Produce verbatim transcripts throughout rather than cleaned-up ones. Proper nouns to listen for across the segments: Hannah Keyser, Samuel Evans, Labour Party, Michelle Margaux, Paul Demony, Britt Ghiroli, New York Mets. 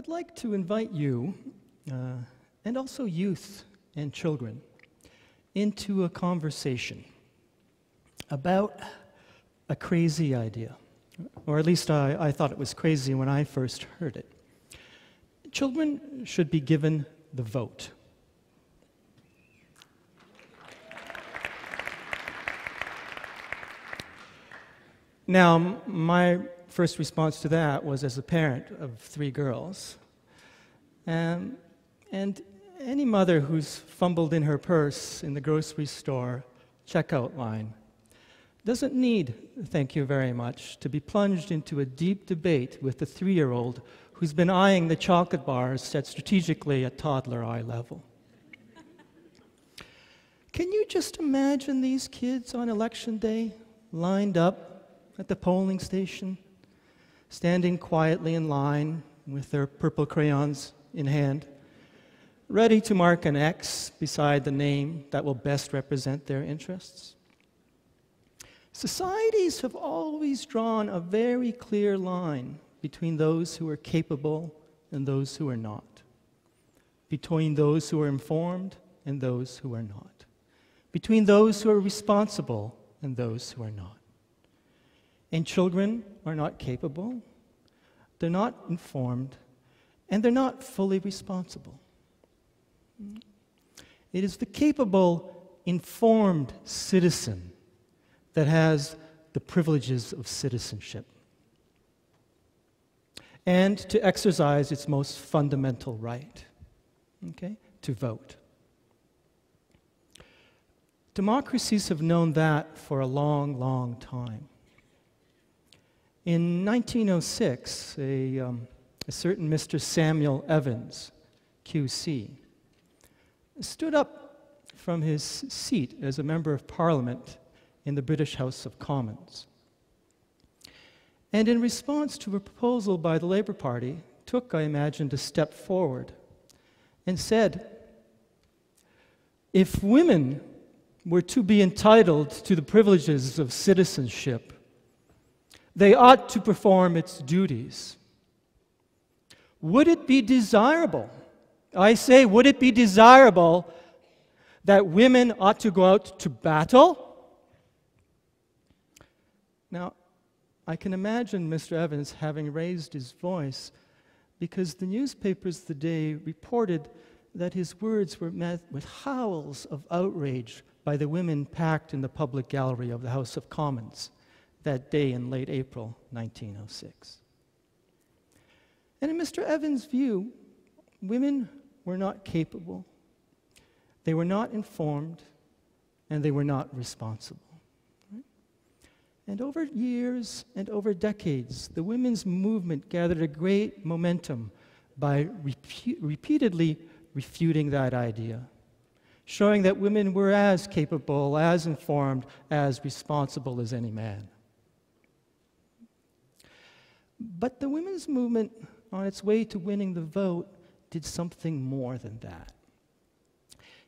would like to invite you, uh, and also youth and children, into a conversation about a crazy idea. Or at least I, I thought it was crazy when I first heard it. Children should be given the vote. Now, my first response to that was as a parent of three girls. Um, and any mother who's fumbled in her purse in the grocery store checkout line doesn't need "thank you very much" to be plunged into a deep debate with the three-year-old who's been eyeing the chocolate bars set strategically at toddler eye level. Can you just imagine these kids on election day lined up at the polling station, standing quietly in line with their purple crayons in hand, ready to mark an X beside the name that will best represent their interests? Societies have always drawn a very clear line between those who are capable and those who are not, between those who are informed and those who are not, between those who are responsible and those who are not. And children are not capable, they're not informed, and they're not fully responsible. It is the capable, informed citizen that has the privileges of citizenship and to exercise its most fundamental right, okay, to vote. Democracies have known that for a long, long time. In nineteen oh six, a, um, a certain Mister Samuel Evans, Q C, stood up from his seat as a member of Parliament in the British House of Commons, and in response to a proposal by the Labour Party, took, I imagined, a step forward and said, if women were to be entitled to the privileges of citizenship, they ought to perform its duties. Would it be desirable, I say, would it be desirable that women ought to go out to battle? Now, I can imagine Mister Evans having raised his voice because the newspapers the day reported that his words were met with howls of outrage by the women packed in the public gallery of the House of Commons that day in late April nineteen oh six. And in Mister Evans' view, women were not capable, they were not informed, and they were not responsible. And over years and over decades, the women's movement gathered a great momentum by repu- repeatedly refuting that idea, showing that women were as capable, as informed, as responsible as any man. But the women's movement, on its way to winning the vote, did something more than that.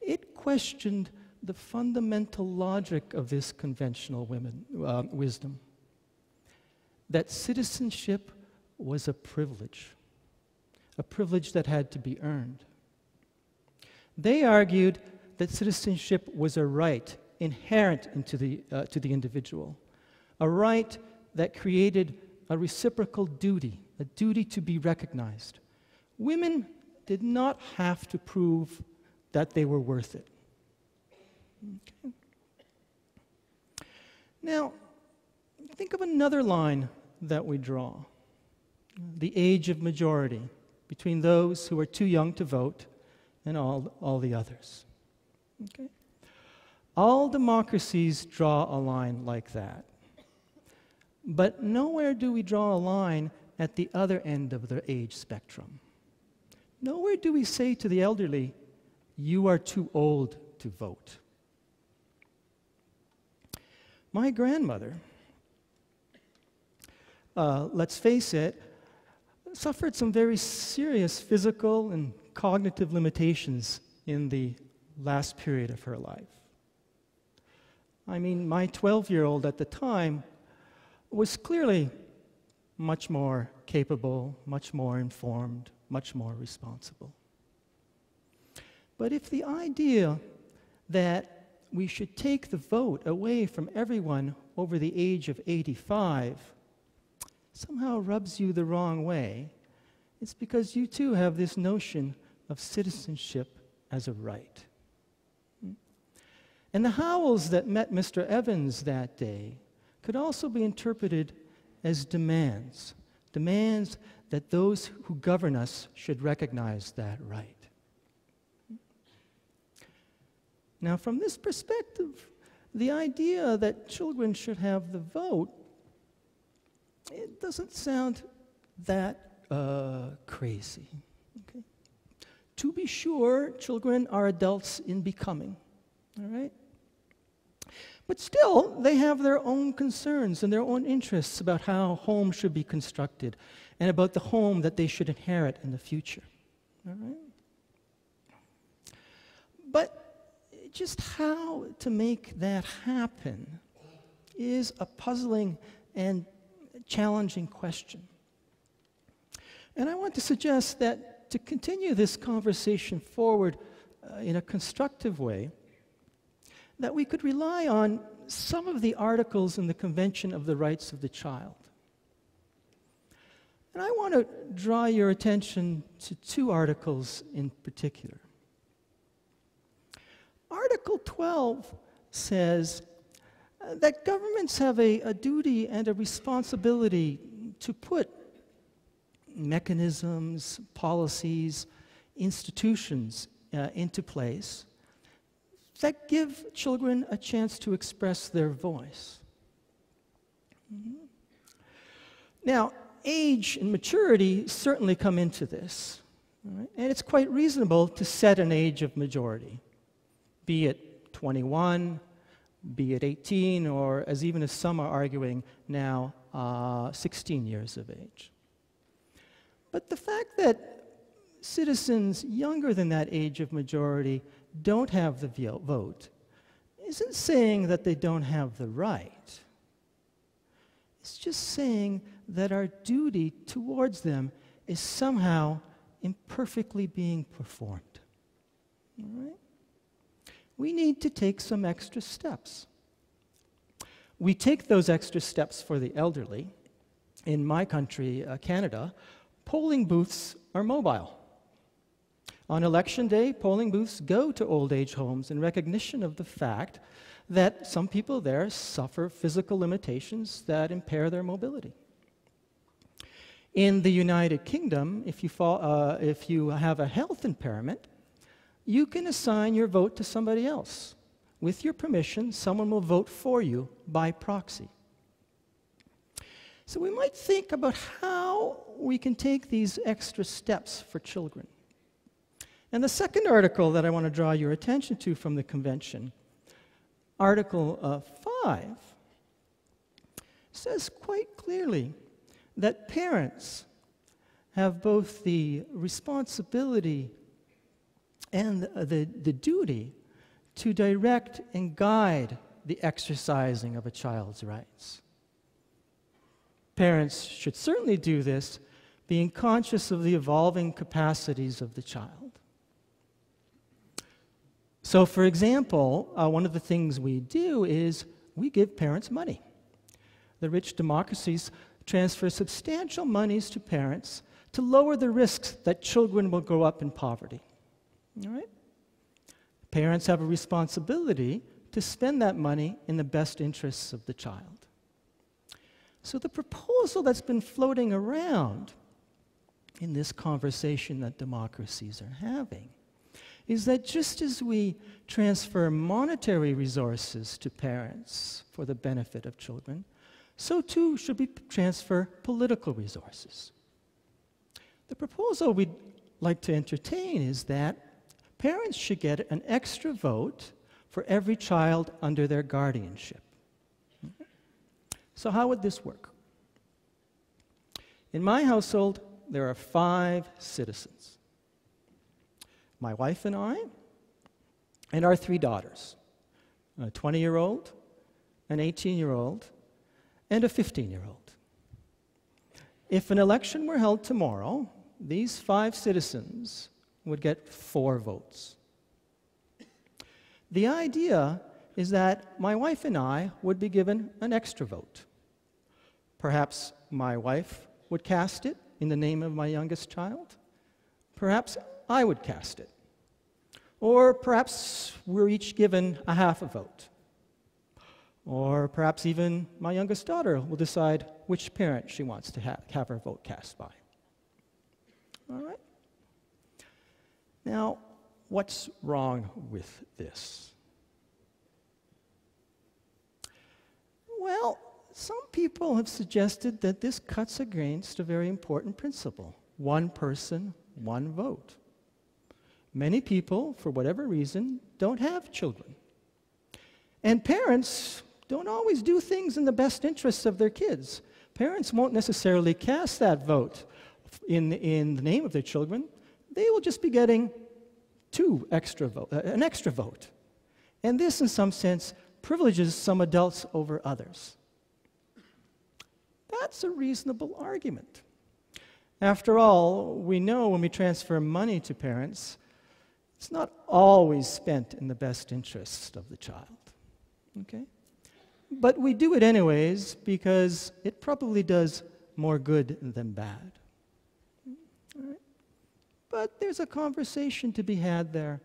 It questioned the fundamental logic of this conventional women, uh, wisdom, that citizenship was a privilege, a privilege that had to be earned. They argued that citizenship was a right inherent into the, uh, to the individual, a right that created a reciprocal duty, a duty to be recognized. Women did not have to prove that they were worth it. Okay. Now, think of another line that we draw, the age of majority between those who are too young to vote and all, all the others. Okay. All democracies draw a line like that, but nowhere do we draw a line at the other end of the age spectrum. Nowhere do we say to the elderly, you are too old to vote. My grandmother, uh, let's face it, suffered some very serious physical and cognitive limitations in the last period of her life. I mean, my twelve-year-old at the time was clearly much more capable, much more informed, much more responsible. But if the idea that we should take the vote away from everyone over the age of eighty-five somehow rubs you the wrong way, it's because you too have this notion of citizenship as a right. And the howls that met Mister Evans that day could also be interpreted as demands, demands that those who govern us should recognize that right. Now, from this perspective, the idea that children should have the vote, it doesn't sound that uh, crazy. Okay? To be sure, children are adults in becoming, all right? But still, they have their own concerns and their own interests about how home should be constructed and about the home that they should inherit in the future, all right? But just how to make that happen is a puzzling and challenging question. And I want to suggest that to continue this conversation forward uh, in a constructive way, that we could rely on some of the articles in the Convention of the Rights of the Child. And I want to draw your attention to two articles in particular. Article twelve says that governments have a, a duty and a responsibility to put mechanisms, policies, institutions uh, into place that give children a chance to express their voice. Mm-hmm. Now, age and maturity certainly come into this, all right? And it's quite reasonable to set an age of majority, be it twenty-one, be it eighteen, or as even as some are arguing now, uh, sixteen years of age. But the fact that citizens younger than that age of majority don't have the vote isn't saying that they don't have the right. It's just saying that our duty towards them is somehow imperfectly being performed. All right? We need to take some extra steps. We take those extra steps for the elderly. In my country, uh, Canada, polling booths are mobile. On election day, polling booths go to old age homes in recognition of the fact that some people there suffer physical limitations that impair their mobility. In the United Kingdom, if you, fall, uh, if you have a health impairment, you can assign your vote to somebody else. With your permission, someone will vote for you by proxy. So we might think about how we can take these extra steps for children. And the second article that I want to draw your attention to from the convention, Article uh, five, says quite clearly that parents have both the responsibility and the, the duty to direct and guide the exercising of a child's rights. Parents should certainly do this, being conscious of the evolving capacities of the child. So, for example, uh, one of the things we do is we give parents money. The rich democracies transfer substantial monies to parents to lower the risks that children will grow up in poverty. All right? Parents have a responsibility to spend that money in the best interests of the child. So the proposal that's been floating around in this conversation that democracies are having is that just as we transfer monetary resources to parents for the benefit of children, so too should we transfer political resources. The proposal we'd like to entertain is that parents should get an extra vote for every child under their guardianship. So how would this work? In my household, there are five citizens. My wife and I, and our three daughters, a twenty-year-old, an eighteen-year-old, and a fifteen-year-old. If an election were held tomorrow, these five citizens would get four votes. The idea is that my wife and I would be given an extra vote. Perhaps my wife would cast it in the name of my youngest child. Perhaps I would cast it. Or perhaps we're each given a half a vote. Or perhaps even my youngest daughter will decide which parent she wants to ha- have her vote cast by. All right? Now, what's wrong with this? Well, some people have suggested that this cuts against a very important principle: one person, one vote. Many people, for whatever reason, don't have children. And parents don't always do things in the best interests of their kids. Parents won't necessarily cast that vote in, in the name of their children. They will just be getting two extra vote, uh, an extra vote. And this, in some sense, privileges some adults over others. That's a reasonable argument. After all, we know when we transfer money to parents, it's not always spent in the best interests of the child. Okay? But we do it anyways because it probably does more good than bad. All right? But there's a conversation to be had there.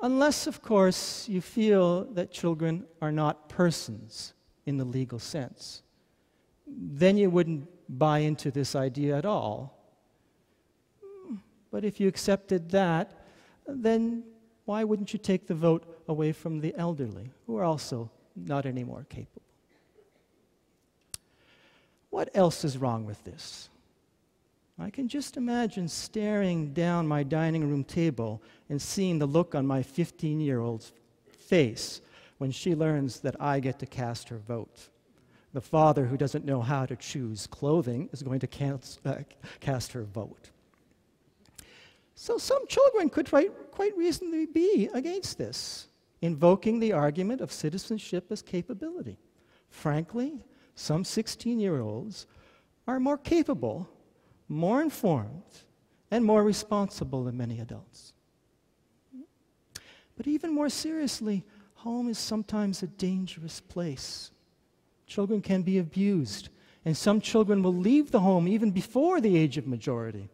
Unless, of course, you feel that children are not persons in the legal sense. Then you wouldn't buy into this idea at all. But if you accepted that, then why wouldn't you take the vote away from the elderly, who are also not any more capable? What else is wrong with this? I can just imagine staring down my dining room table and seeing the look on my fifteen-year-old's face when she learns that I get to cast her vote. The father who doesn't know how to choose clothing is going to cast, uh, cast her vote. So some children could quite reasonably be against this, invoking the argument of citizenship as capability. Frankly, some sixteen-year-olds are more capable, more informed, and more responsible than many adults. But even more seriously, home is sometimes a dangerous place. Children can be abused, and some children will leave the home even before the age of majority.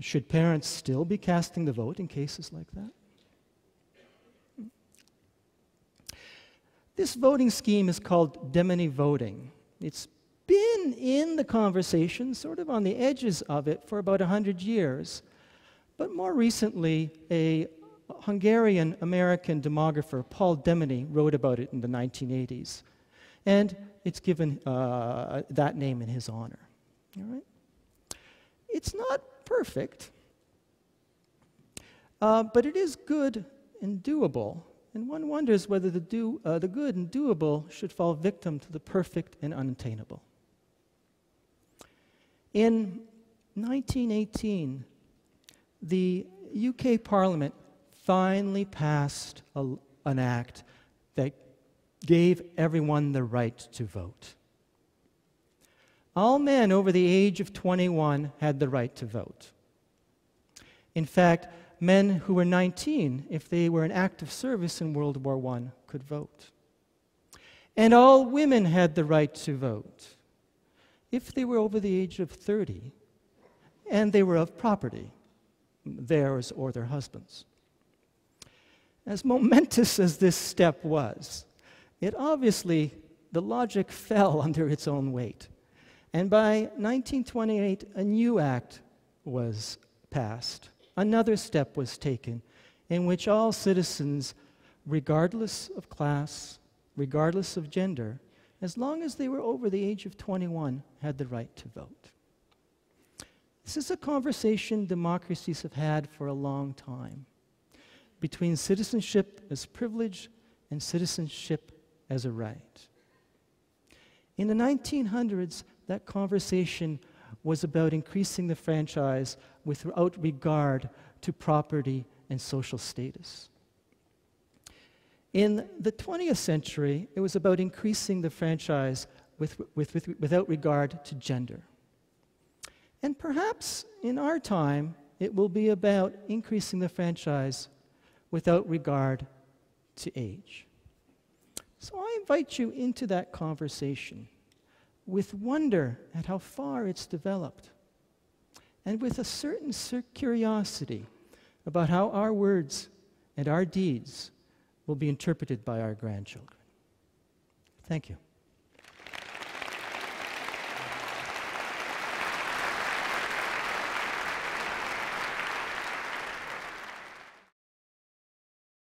Should parents still be casting the vote in cases like that? This voting scheme is called demony voting. It's been in the conversation, sort of on the edges of it, for about one hundred years. But more recently, a Hungarian-American demographer, Paul Demony, wrote about it in the nineteen eighties. And it's given uh, that name in his honor. All right? It's not perfect, uh, but it is good and doable. And one wonders whether the, do, uh, the good and doable should fall victim to the perfect and unattainable. In nineteen eighteen, the U K Parliament finally passed a, an act that gave everyone the right to vote. All men over the age of twenty-one had the right to vote. In fact, men who were nineteen, if they were in active service in World War One, could vote. And all women had the right to vote, if they were over the age of thirty, and they were of property, theirs or their husband's. As momentous as this step was, it obviously, the logic fell under its own weight. And by nineteen twenty-eight, a new act was passed. Another step was taken in which all citizens, regardless of class, regardless of gender, as long as they were over the age of twenty-one, had the right to vote. This is a conversation democracies have had for a long time, between citizenship as privilege and citizenship as a right. In the nineteen hundreds, that conversation was about increasing the franchise without regard to property and social status. In the twentieth century, it was about increasing the franchise with, with, with, without regard to gender. And perhaps in our time, it will be about increasing the franchise without regard to age. So I invite you into that conversation with wonder at how far it's developed, and with a certain curiosity about how our words and our deeds will be interpreted by our grandchildren. Thank you.